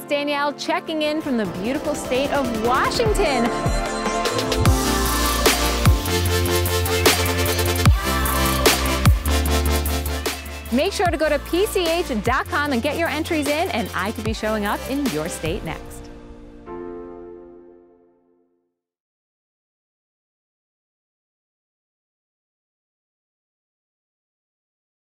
It's Danielle checking in from the beautiful state of Washington. Make sure to go to pch.com and get your entries in, and I could be showing up in your state next.